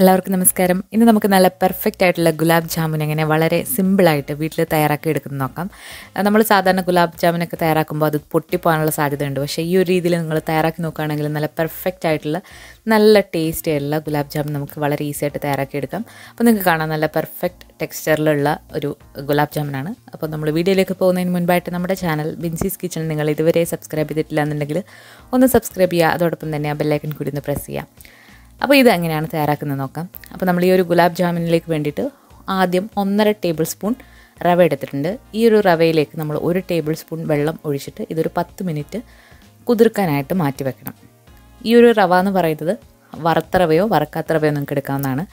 എല്ലാവർക്കും നമസ്കാരം. ഇന്ന് നമുക്ക് നല്ല പെർഫെക്റ്റ് ആയിട്ടുള്ള ഗുലാബ് ജാമുൻ എങ്ങനെ വളരെ സിമ്പിളായിട്ട് വീട്ടിൽ തയ്യാറാക്കി എടുക്കുന്നത് നോക്കാം. നമ്മൾ സാധാരണ ഗുലാബ് ജാമുനൊക്കെ തയ്യാറാക്കുമ്പോൾ അത് പൊട്ടിപ്പോകാനുള്ള സാധ്യതയുണ്ട്. പക്ഷേ ഈ ഒരു രീതിയിൽ നിങ്ങൾ തയ്യാറാക്കി നോക്കുകയാണെങ്കിൽ നല്ല പെർഫെക്റ്റ് ആയിട്ടുള്ള നല്ല ടേസ്റ്റ് ആയിട്ടുള്ള ഗുലാബ് ജാമുൻ നമുക്ക് വളരെ ഈസി ആയിട്ട് തയ്യാറാക്കി എടുക്കാം. അപ്പോൾ നിങ്ങൾക്ക് കാണാൻ നല്ല പെർഫെക്റ്റ് ടെക്സ്ചറിലുള്ള ഒരു ഗുലാബ് ജാമുനാണ്. അപ്പോൾ നമ്മൾ വീഡിയോയിലേക്ക് പോകുന്നതിന് മുൻപായിട്ട് നമ്മുടെ ചാനൽ ബിൻസീസ് കിച്ചൺ നിങ്ങൾ ഇതുവരെ സബ്സ്ക്രൈബ് ചെയ്തിട്ടില്ല എന്നുണ്ടെങ്കിൽ ഒന്ന് സബ്സ്ക്രൈബ് ചെയ്യുക. അതോടൊപ്പം തന്നെ ആ ബെല്ലൈക്കൺ കൂടി ഒന്ന് പ്രസ് ചെയ്യുക. അപ്പോൾ ഇത് എങ്ങനെയാണ് തയ്യാറാക്കുന്നത് നോക്കാം. അപ്പോൾ നമ്മൾ ഈ ഒരു ഗുലാബ് ജാമുനിലേക്ക് വേണ്ടിയിട്ട് ആദ്യം 1.5 ടേബിൾ സ്പൂൺ റവ എടുത്തിട്ടുണ്ട്. ഈ ഒരു റവയിലേക്ക് നമ്മൾ 1 ടേബിൾ സ്പൂൺ വെള്ളം ഒഴിച്ചിട്ട് ഇതൊരു 10 മിനിറ്റ് കുതിർക്കാനായിട്ട് മാറ്റി വെക്കണം. ഈ ഒരു റവ എന്ന് പറയുന്നത് വറുത്ത റവയോ വറക്കാത്ത റവയോ നിങ്ങൾക്ക് എടുക്കാവുന്നതാണ്.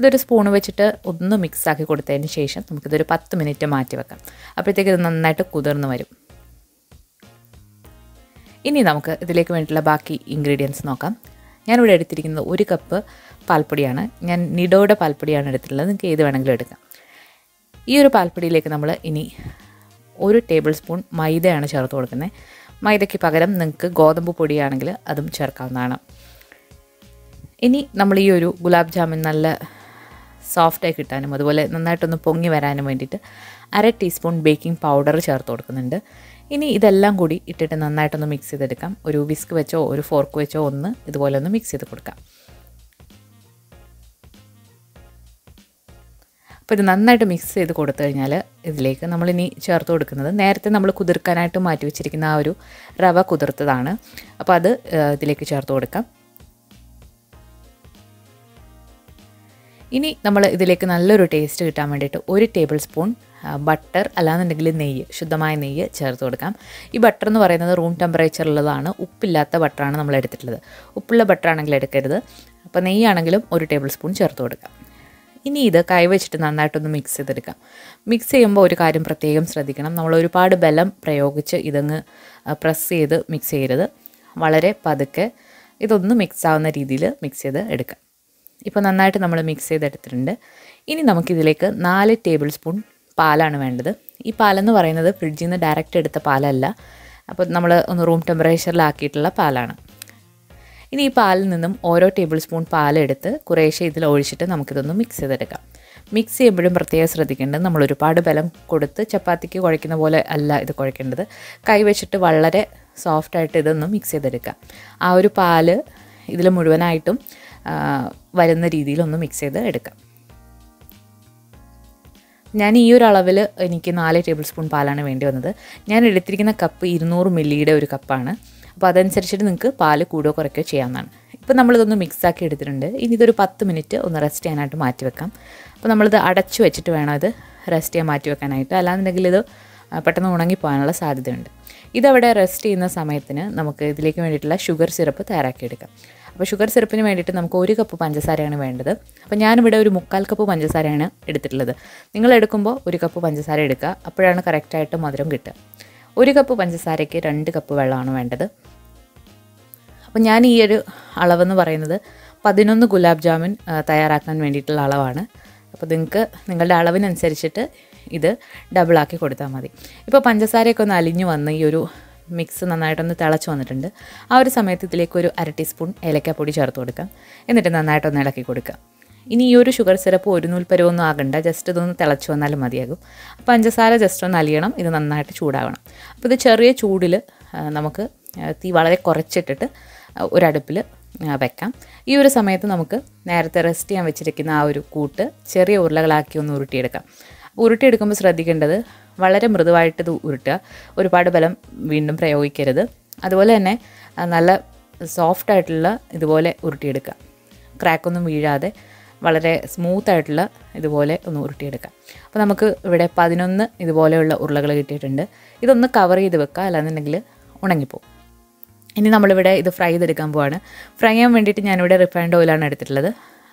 ഇതൊരു സ്പൂൺ വെച്ചിട്ട് ഒന്ന് മിക്സാക്കി കൊടുത്തതിന് ശേഷം നമുക്കിതൊരു 10 മിനിറ്റ് മാറ്റി വെക്കാം. അപ്പോഴത്തേക്ക് ഇത് നന്നായിട്ട് കുതിർന്ന് വരും. ഇനി നമുക്ക് ഇതിലേക്ക് വേണ്ടിയിട്ടുള്ള ബാക്കി ഇൻഗ്രീഡിയൻസ് നോക്കാം. ഞാനിവിടെ എടുത്തിരിക്കുന്നത് 1 കപ്പ് പാൽപ്പൊടിയാണ്. ഞാൻ നിഡോയുടെ പാൽപ്പൊടിയാണ് എടുത്തിട്ടുള്ളത്. നിങ്ങൾക്ക് ഏത് വേണമെങ്കിലും എടുക്കാം. ഈ ഒരു പാൽപ്പൊടിയിലേക്ക് നമ്മൾ ഇനി 1 ടേബിൾ സ്പൂൺ മൈദയാണ് ചേർത്ത് കൊടുക്കുന്നത്. മൈദയ്ക്ക് പകരം നിങ്ങൾക്ക് ഗോതമ്പ് പൊടിയാണെങ്കിൽ അതും ചേർക്കാവുന്നതാണ്. ഇനി നമ്മൾ ഈ ഒരു ഗുലാബ് ജാമുൻ നല്ല സോഫ്റ്റായി കിട്ടാനും അതുപോലെ നന്നായിട്ടൊന്ന് പൊങ്ങി വരാനും വേണ്ടിയിട്ട് 1/2 ടീസ്പൂൺ ബേക്കിംഗ് പൗഡർ ചേർത്ത് കൊടുക്കുന്നുണ്ട്. ഇനി ഇതെല്ലാം കൂടി ഇട്ടിട്ട് നന്നായിട്ടൊന്ന് മിക്സ് ചെയ്തെടുക്കാം. ഒരു വിസ്ക് വെച്ചോ ഒരു ഫോർക്ക് വെച്ചോ ഒന്ന് ഇതുപോലെ ഒന്ന് മിക്സ് ചെയ്ത് കൊടുക്കാം. അപ്പോൾ ഇത് നന്നായിട്ട് മിക്സ് ചെയ്ത് കൊടുത്തു കഴിഞ്ഞാൽ ഇതിലേക്ക് നമ്മളിനി ചേർത്ത് കൊടുക്കുന്നത് നേരത്തെ നമ്മൾ കുതിർക്കാനായിട്ട് മാറ്റി വെച്ചിരിക്കുന്ന ആ ഒരു റവ കുതിർത്തതാണ്. അപ്പോൾ അത് ഇതിലേക്ക് ചേർത്ത് കൊടുക്കാം. ഇനി നമ്മൾ ഇതിലേക്ക് നല്ലൊരു ടേസ്റ്റ് കിട്ടാൻ വേണ്ടിയിട്ട് 1 ടേബിൾ സ്പൂൺ ബട്ടർ അല്ലാന്നുണ്ടെങ്കിൽ നെയ്യ്, ശുദ്ധമായ നെയ്യ് ചേർത്ത് കൊടുക്കാം. ഈ ബട്ടർ എന്ന് പറയുന്നത് റൂം ടെമ്പറേച്ചറിലുള്ളതാണ്. ഉപ്പില്ലാത്ത ബട്ടറാണ് നമ്മൾ എടുത്തിട്ടുള്ളത്. ഉപ്പുള്ള ബട്ടറാണെങ്കിൽ എടുക്കരുത്. അപ്പോൾ നെയ്യാണെങ്കിലും 1 ടേബിൾ സ്പൂൺ ചേർത്ത് കൊടുക്കാം. ഇനി ഇത് കൈവച്ചിട്ട് നന്നായിട്ടൊന്ന് മിക്സ് ചെയ്തെടുക്കാം. മിക്സ് ചെയ്യുമ്പോൾ ഒരു കാര്യം പ്രത്യേകം ശ്രദ്ധിക്കണം. നമ്മൾ ഒരുപാട് ബലം പ്രയോഗിച്ച് ഇതങ്ങ് പ്രസ് ചെയ്ത് മിക്സ് ചെയ്യരുത്. വളരെ പതുക്കെ ഇതൊന്ന് മിക്സ് ആവുന്ന രീതിയിൽ മിക്സ് ചെയ്ത് എടുക്കാം. ഇപ്പോൾ നന്നായിട്ട് നമ്മൾ മിക്സ് ചെയ്തെടുത്തിട്ടുണ്ട്. ഇനി നമുക്കിതിലേക്ക് 4 ടേബിൾ സ്പൂൺ പാലാണ് വേണ്ടത്. ഈ പാലെന്ന് പറയുന്നത് ഫ്രിഡ്ജിൽ നിന്ന് ഡയറക്റ്റ് എടുത്ത പാലല്ല. അപ്പോൾ നമ്മൾ ഒന്ന് റൂം ടെമ്പറേച്ചറിലാക്കിയിട്ടുള്ള പാലാണ്. ഇനി ഈ പാലിൽ നിന്നും ഓരോ ടേബിൾ സ്പൂൺ പാലെടുത്ത് കുറേശ്ശെ ഇതിൽ ഒഴിച്ചിട്ട് നമുക്കിതൊന്ന് മിക്സ് ചെയ്തെടുക്കാം. മിക്സ് ചെയ്യുമ്പോഴും പ്രത്യേകം ശ്രദ്ധിക്കേണ്ടത് നമ്മൾ ഒരുപാട് ബലം കൊടുത്ത് ചപ്പാത്തിക്ക് കുഴയ്ക്കുന്ന പോലെ അല്ല ഇത് കുഴയ്ക്കേണ്ടത്. കൈവച്ചിട്ട് വളരെ സോഫ്റ്റായിട്ട് ഇതൊന്ന് മിക്സ് ചെയ്തെടുക്കാം. ആ ഒരു പാല് ഇതിൽ മുഴുവനായിട്ടും വരുന്ന രീതിയിലൊന്ന് മിക്സ് ചെയ്ത് എടുക്കാം. ഞാൻ ഈ ഒരു അളവിൽ എനിക്ക് 4 ടേബിൾ സ്പൂൺ പാലാണ് വേണ്ടി വന്നത്. ഞാൻ എടുത്തിരിക്കുന്ന കപ്പ് 200 ml ഒരു കപ്പാണ്. അപ്പോൾ അതനുസരിച്ചിട്ട് നിങ്ങൾക്ക് പാല് കൂടുകയോ കുറയ്ക്കുകയോ ചെയ്യാവുന്നതാണ്. ഇപ്പോൾ നമ്മളിതൊന്ന് മിക്സാക്കി എടുത്തിട്ടുണ്ട്. ഇനി ഇതൊരു 10 മിനിറ്റ് ഒന്ന് റെസ്റ്റ് ചെയ്യാനായിട്ട് മാറ്റി വെക്കാം. അപ്പോൾ നമ്മളിത് അടച്ചു വെച്ചിട്ട് വേണം ഇത് റെസ്റ്റ് ചെയ്യാൻ മാറ്റി വെക്കാനായിട്ട്. അല്ലാന്നുണ്ടെങ്കിൽ ഇത് പെട്ടെന്ന് ഉണങ്ങിപ്പോകാനുള്ള സാധ്യതയുണ്ട്. ഇതവിടെ റെസ്റ്റ് ചെയ്യുന്ന സമയത്തിന് നമുക്ക് ഇതിലേക്ക് വേണ്ടിയിട്ടുള്ള ഷുഗർ സിറപ്പ് തയ്യാറാക്കിയെടുക്കാം. അപ്പോൾ ഷുഗർ സിറപ്പിന് വേണ്ടിയിട്ട് നമുക്ക് 1 കപ്പ് പഞ്ചസാരയാണ് വേണ്ടത്. അപ്പോൾ ഞാനിവിടെ ഒരു 3/4 കപ്പ് പഞ്ചസാരയാണ് എടുത്തിട്ടുള്ളത്. നിങ്ങൾ എടുക്കുമ്പോൾ 1 കപ്പ് പഞ്ചസാര എടുക്കുക. അപ്പോഴാണ് കറക്റ്റായിട്ട് മധുരം കിട്ടുക. 1 കപ്പ് പഞ്ചസാരയ്ക്ക് 2 കപ്പ് വെള്ളമാണ് വേണ്ടത്. അപ്പോൾ ഞാൻ ഈ ഒരു അളവെന്ന് പറയുന്നത് 11 ഗുലാബ് ജാമുൻ തയ്യാറാക്കാൻ വേണ്ടിയിട്ടുള്ള അളവാണ്. അപ്പോൾ നിങ്ങൾക്ക് നിങ്ങളുടെ അളവിനനുസരിച്ചിട്ട് ഇത് ഡബിളാക്കി കൊടുത്താൽ മതി. ഇപ്പോൾ പഞ്ചസാരയൊക്കെ ഒന്ന് അലിഞ്ഞു വന്ന് ഈ ഒരു മിക്സ് നന്നായിട്ടൊന്ന് തിളച്ച് വന്നിട്ടുണ്ട്. ആ ഒരു സമയത്ത് ഇതിലേക്ക് ഒരു 1/2 ടീസ്പൂൺ ഏലക്കാപ്പൊടി ചേർത്ത് കൊടുക്കാം. എന്നിട്ട് നന്നായിട്ടൊന്ന് ഇളക്കി കൊടുക്കാം. ഇനി ഈ ഒരു ഷുഗർ സിറപ്പ് ഒരു നൂൽപ്പരവൊന്നും ആകണ്ട. ജസ്റ്റ് ഇതൊന്ന് തിളച്ച് വന്നാലും മതിയാകും. പഞ്ചസാര ജസ്റ്റ് ഒന്ന് അലിയണം. ഇത് നന്നായിട്ട് ചൂടാവണം. അപ്പോൾ ഇത് ചെറിയ ചൂടിൽ നമുക്ക് തീ വളരെ കുറച്ചിട്ടിട്ട് ഒരടുപ്പിൽ വെക്കാം. ഈ ഒരു സമയത്ത് നമുക്ക് നേരത്തെ റെസ്റ്റ് ചെയ്യാൻ വെച്ചിരിക്കുന്ന ആ ഒരു കൂട്ട് ചെറിയ ഉരുളകളാക്കി ഒന്ന് ഉരുട്ടിയെടുക്കാം. ഉരുട്ടിയെടുക്കുമ്പോൾ ശ്രദ്ധിക്കേണ്ടത് വളരെ മൃദുവായിട്ട് ഇത് ഉരുട്ടുക. ഒരുപാട് ബലം വീണ്ടും പ്രയോഗിക്കരുത്. അതുപോലെ തന്നെ നല്ല സോഫ്റ്റായിട്ടുള്ള ഇതുപോലെ ഉരുട്ടിയെടുക്കുക. ക്രാക്കൊന്നും വീഴാതെ വളരെ സ്മൂത്തായിട്ടുള്ള ഇതുപോലെ ഒന്ന് ഉരുട്ടിയെടുക്കുക. അപ്പോൾ നമുക്ക് ഇവിടെ 11 ഇതുപോലെയുള്ള ഉരുളകൾ കിട്ടിയിട്ടുണ്ട്. ഇതൊന്ന് കവർ ചെയ്ത് വെക്കുക. അല്ലാന്നുണ്ടെങ്കിൽ ഉണങ്ങിപ്പോകും. ഇനി നമ്മളിവിടെ ഇത് ഫ്രൈ ചെയ്തെടുക്കാൻ പോവാണ്. ഫ്രൈ ചെയ്യാൻ വേണ്ടിയിട്ട് ഞാനിവിടെ റിഫൈൻഡ് ഓയിലാണ് എടുത്തിട്ടുള്ളത്.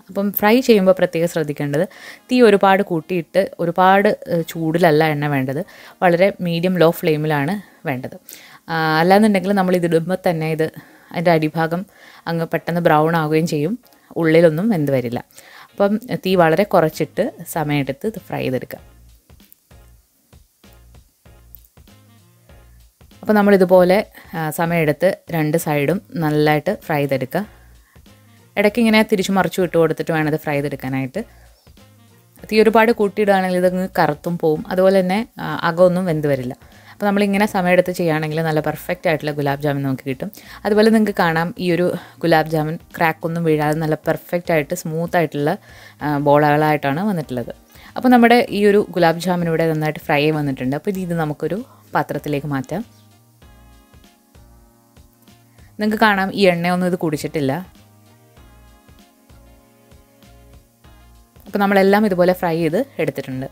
അപ്പം ഫ്രൈ ചെയ്യുമ്പോൾ പ്രത്യേകം ശ്രദ്ധിക്കേണ്ടത് തീ ഒരുപാട് കൂട്ടിയിട്ട് ഒരുപാട് ചൂടിലല്ല എണ്ണ വേണ്ടത്. വളരെ മീഡിയം ലോ ഫ്ലെയിമിലാണ് വേണ്ടത്. അല്ലാന്നുണ്ടെങ്കിൽ നമ്മളിതിടുമ്പോൾ തന്നെ ഇത് അതിൻ്റെ അടിഭാഗം അങ്ങ് പെട്ടെന്ന് ബ്രൗൺ ആവുകയും ചെയ്യും. ഉള്ളിലൊന്നും വെന്ത് വരില്ല. അപ്പം തീ വളരെ കുറച്ചിട്ട് സമയമെടുത്ത് ഇത് ഫ്രൈ ചെയ്തെടുക്കുക. അപ്പോൾ നമ്മളിതുപോലെ സമയമെടുത്ത് രണ്ട് സൈഡും നല്ലതായിട്ട് ഫ്രൈ ചെയ്തെടുക്കുക. ഇടയ്ക്കിങ്ങനെ തിരിച്ചു മറിച്ചു ഇട്ട് കൊടുത്തിട്ട് വേണം ഇത് ഫ്രൈ ചെയ്തെടുക്കാനായിട്ട്. തീ ഒരുപാട് കൂട്ടിയിടുകയാണെങ്കിൽ ഇതങ്ങ് കറുത്തും പോവും, അതുപോലെ തന്നെ അകമൊന്നും വെന്ത് വരില്ല. അപ്പോൾ നമ്മളിങ്ങനെ സമയമെടുത്ത് ചെയ്യുകയാണെങ്കിൽ നല്ല പെർഫെക്റ്റ് ആയിട്ടുള്ള ഗുലാബ് ജാമുൻ നമുക്ക് കിട്ടും. അതുപോലെ നിങ്ങൾക്ക് കാണാം ഈ ഒരു ഗുലാബ് ജാമുൻ ക്രാക്കൊന്നും വീഴാതെ നല്ല പെർഫെക്റ്റ് ആയിട്ട് സ്മൂത്ത് ആയിട്ടുള്ള ബോളകളായിട്ടാണ് വന്നിട്ടുള്ളത്. അപ്പോൾ നമ്മുടെ ഈ ഒരു ഗുലാബ് ജാമുൻ ഇവിടെ നന്നായിട്ട് ഫ്രൈ ആയി വന്നിട്ടുണ്ട്. അപ്പോൾ ഇത് നമുക്കൊരു പാത്രത്തിലേക്ക് മാറ്റാം. നിങ്ങൾക്ക് കാണാം ഈ എണ്ണയൊന്നും ഇത് കുടിച്ചിട്ടില്ല. അപ്പോൾ നമ്മളെല്ലാം ഇതുപോലെ ഫ്രൈ ചെയ്ത് എടുത്തിട്ടുണ്ട്.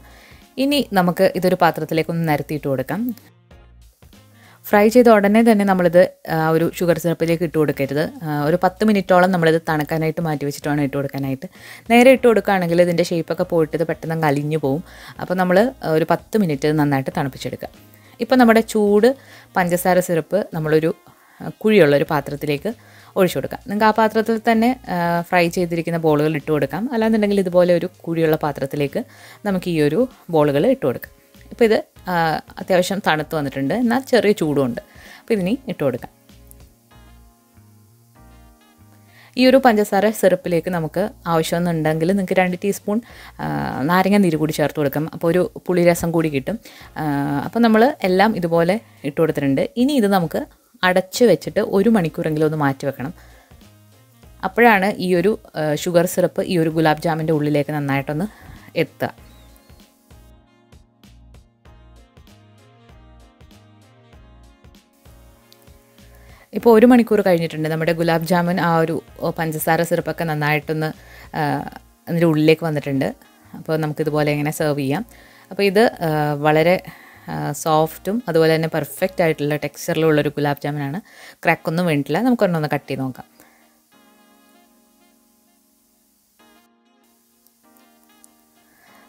ഇനി നമുക്ക് ഇതൊരു പാത്രത്തിലേക്കൊന്ന് നിരത്തിയിട്ട് കൊടുക്കാം. ഫ്രൈ ചെയ്ത ഉടനെ തന്നെ നമ്മളിത് ഒരു ഷുഗർ സിറപ്പിലേക്ക് ഇട്ട് കൊടുക്കരുത്. ഒരു 10 മിനിറ്റോളം നമ്മളിത് തണുക്കാനായിട്ട് മാറ്റി വെച്ചിട്ടാണ് ഇട്ട് കൊടുക്കാനായിട്ട്. നേരെ ഇട്ട് കൊടുക്കുകയാണെങ്കിൽ ഇതിൻ്റെ ഷേപ്പൊക്കെ പോയിട്ട് ഇത് പെട്ടെന്ന് അലിഞ്ഞു പോവും. അപ്പോൾ നമ്മൾ ഒരു 10 മിനിറ്റ് നന്നായിട്ട് തണുപ്പിച്ചെടുക്കുക. ഇപ്പോൾ നമ്മുടെ ചൂട് പഞ്ചസാര സിറപ്പ് നമ്മളൊരു കുഴിയുള്ളൊരു പാത്രത്തിലേക്ക് ഒഴിച്ചു കൊടുക്കാം. നിങ്ങൾക്ക് ആ പാത്രത്തിൽ തന്നെ ഫ്രൈ ചെയ്തിരിക്കുന്ന ബോളുകൾ ഇട്ട് കൊടുക്കാം. അല്ലാന്നുണ്ടെങ്കിൽ ഇതുപോലെ ഒരു കുഴിയുള്ള പാത്രത്തിലേക്ക് നമുക്ക് ഈ ഒരു ബോളുകൾ ഇട്ട് കൊടുക്കാം. ഇപ്പോൾ ഇത് അത്യാവശ്യം തണുത്ത് വന്നിട്ടുണ്ട്, എന്നാൽ ചെറിയ ചൂടുമുണ്ട്. അപ്പോൾ ഇതിനി ഇട്ട് കൊടുക്കാം. ഈ ഒരു പഞ്ചസാര സിറപ്പിലേക്ക് നമുക്ക് ആവശ്യമെന്നുണ്ടെങ്കിൽ നിങ്ങൾക്ക് 2 ടീസ്പൂൺ നാരങ്ങ നീര് കൂടി ചേർത്ത് കൊടുക്കാം. അപ്പോൾ ഒരു പുളിരസം കൂടി കിട്ടും. അപ്പോൾ നമ്മൾ എല്ലാം ഇതുപോലെ ഇട്ട് കൊടുത്തിട്ടുണ്ട്. ഇനി ഇത് നമുക്ക് അടച്ച് വെച്ചിട്ട് 1 മണിക്കൂറെങ്കിലും ഒന്ന് മാറ്റി വെക്കണം. അപ്പോഴാണ് ഈ ഒരു ഷുഗർ സിറപ്പ് ഈ ഒരു ഗുലാബ് ജാമിൻ്റെ ഉള്ളിലേക്ക് നന്നായിട്ടൊന്ന് എത്തുക. ഇപ്പോൾ 1 മണിക്കൂർ കഴിഞ്ഞിട്ടുണ്ട്. നമ്മുടെ ഗുലാബ് ജാമുൻ ആ ഒരു പഞ്ചസാര സിറപ്പൊക്കെ നന്നായിട്ടൊന്ന് അതിൻ്റെ ഉള്ളിലേക്ക് വന്നിട്ടുണ്ട്. അപ്പോൾ നമുക്കിതുപോലെ ഇങ്ങനെ സെർവ് ചെയ്യാം. അപ്പോൾ ഇത് വളരെ സോഫ്റ്റും അതുപോലെ തന്നെ പെർഫെക്റ്റ് ആയിട്ടുള്ള ടെക്സ്ചറിലുള്ളൊരു ഗുലാബ് ജാമുനാണ്. ക്രാക്കൊന്നും വേണ്ടിയില്ല. നമുക്കൊരെണ്ണൊന്ന് കട്ട് ചെയ്ത് നോക്കാം.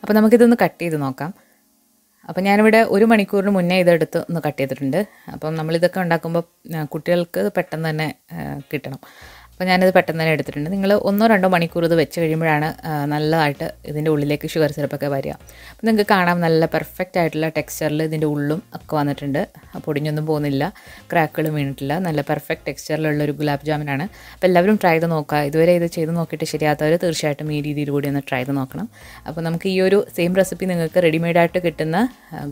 അപ്പോൾ നമുക്കിതൊന്ന് കട്ട് ചെയ്ത് നോക്കാം. അപ്പോൾ ഞാനിവിടെ 1 മണിക്കൂറിന് മുന്നേ ഇതെടുത്ത് ഒന്ന് കട്ട് ചെയ്തിട്ടുണ്ട്. അപ്പം നമ്മളിതൊക്കെ ഉണ്ടാക്കുമ്പോൾ കുട്ടികൾക്ക് പെട്ടെന്ന് തന്നെ കിട്ടണം. അപ്പോൾ ഞാനിത് പെട്ടെന്ന് തന്നെ എടുത്തിട്ടുണ്ട്. നിങ്ങൾ 1-2 മണിക്കൂർ ഇത് വെച്ച് കഴിയുമ്പോഴാണ് നല്ലതായിട്ട് ഇതിൻ്റെ ഉള്ളിലേക്ക് ഷുഗർ സിറപ്പൊക്കെ വരിക. അപ്പോൾ നിങ്ങൾക്ക് കാണാം നല്ല പെർഫെക്റ്റ് ആയിട്ടുള്ള ടെക്സ്ചറിൽ ഇതിൻ്റെ ഉള്ളും ഒക്കെ വന്നിട്ടുണ്ട്. പൊടിഞ്ഞൊന്നും പോകുന്നില്ല, ക്രാക്കുകളും വീണിട്ടില്ല. നല്ല പെർഫെക്റ്റ് ടെക്സ്ചറിലുള്ളൊരു ഗുലാബ് ജാമുനാണ്. അപ്പോൾ എല്ലാവരും ട്രൈ ചെയ്ത് നോക്കുക. ഇതുവരെ ഇത് ചെയ്ത് നോക്കിയിട്ട് ശരിയാത്തവർ തീർച്ചയായിട്ടും ഈ രീതിയിൽ കൂടി ഒന്ന് ട്രൈ ചെയ്ത് നോക്കണം. അപ്പോൾ നമുക്ക് ഈ ഒരു സെയിം റെസിപ്പി നിങ്ങൾക്ക് റെഡിമെയ്ഡായിട്ട് കിട്ടുന്ന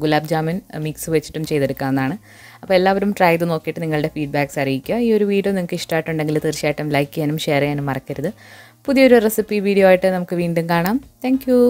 ഗുലാബ് ജാമുൻ മിക്സ് വെച്ചിട്ടും ചെയ്തെടുക്കാവുന്നതാണ്. അപ്പോൾ എല്ലാവരും ട്രൈ ചെയ്ത് നോക്കിയിട്ട് നിങ്ങളുടെ ഫീഡ്ബാക്ക്സ് അറിയിക്കുക. ഈ ഒരു വീഡിയോ നിങ്ങൾക്ക് ഇഷ്ടമായിട്ടുണ്ടെങ്കിൽ തീർച്ചയായിട്ടും ലൈക്ക് ചെയ്യാനും ഷെയർ ചെയ്യാനും മറക്കരുത്. പുതിയൊരു റെസിപ്പി വീഡിയോ ആയിട്ട് നമുക്ക് വീണ്ടും കാണാം. Thank U.